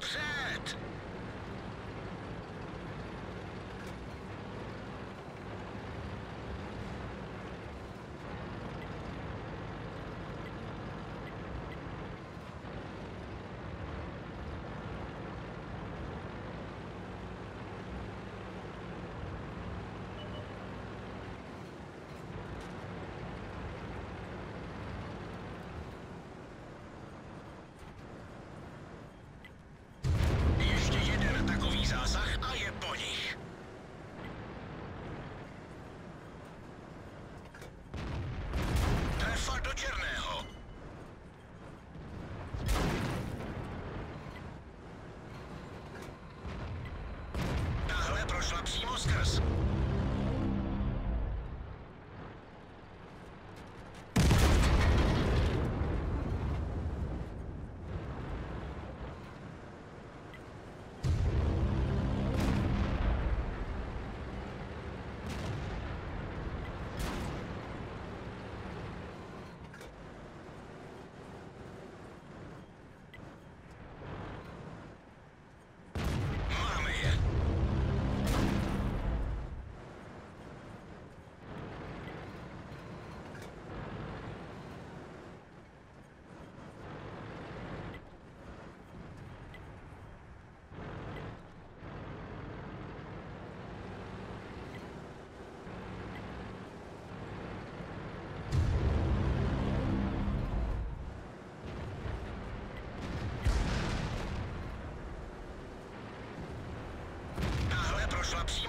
left set. Přímo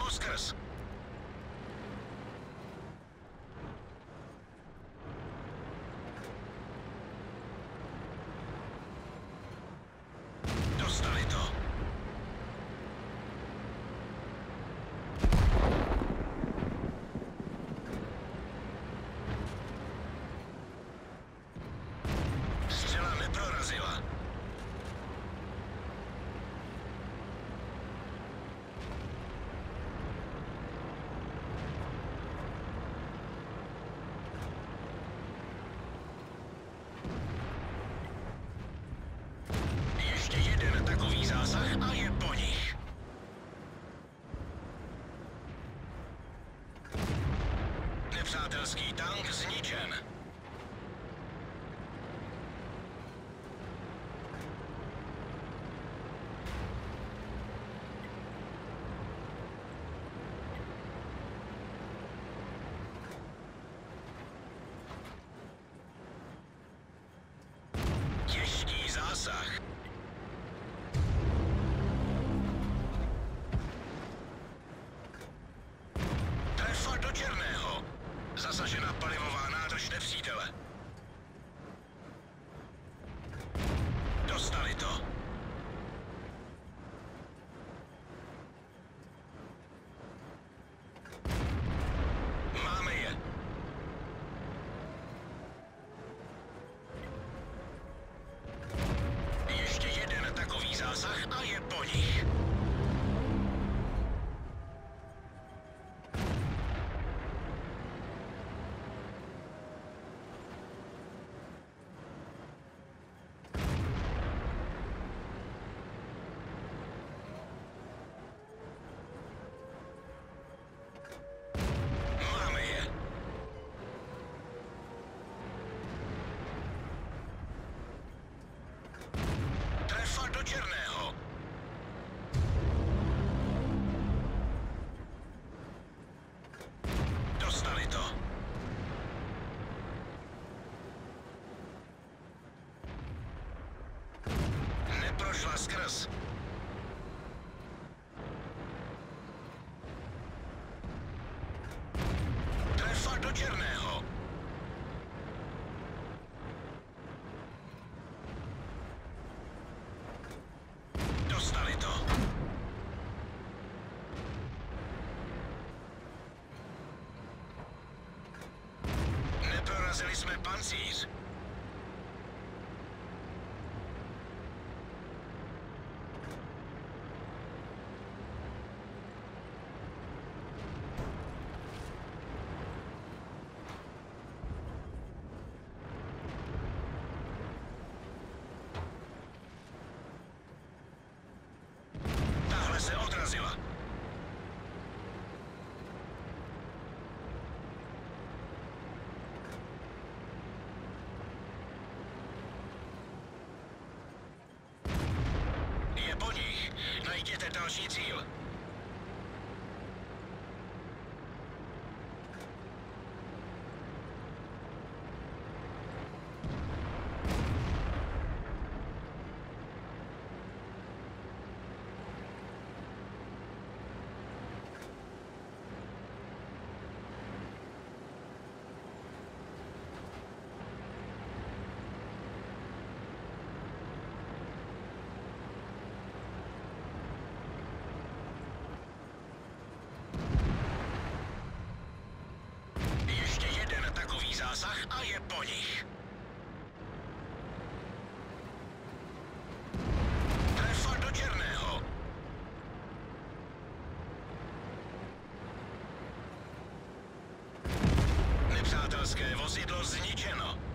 skrz. Dostali to. Střela neprorazila. A je po nich. Nepřátelský tank zničen. Těžký zásah. Zasažena palivová nádrž nepřítele. Dostali to. Máme je. Ještě jeden takový zásah a je po nich. Prošla skrz. Trefa do černého. Dostali to. Neprorazili jsme pancíř. Najděte další cíl. Zásah a je po nich. Trefa do černého. Nepřátelské vozidlo zničeno.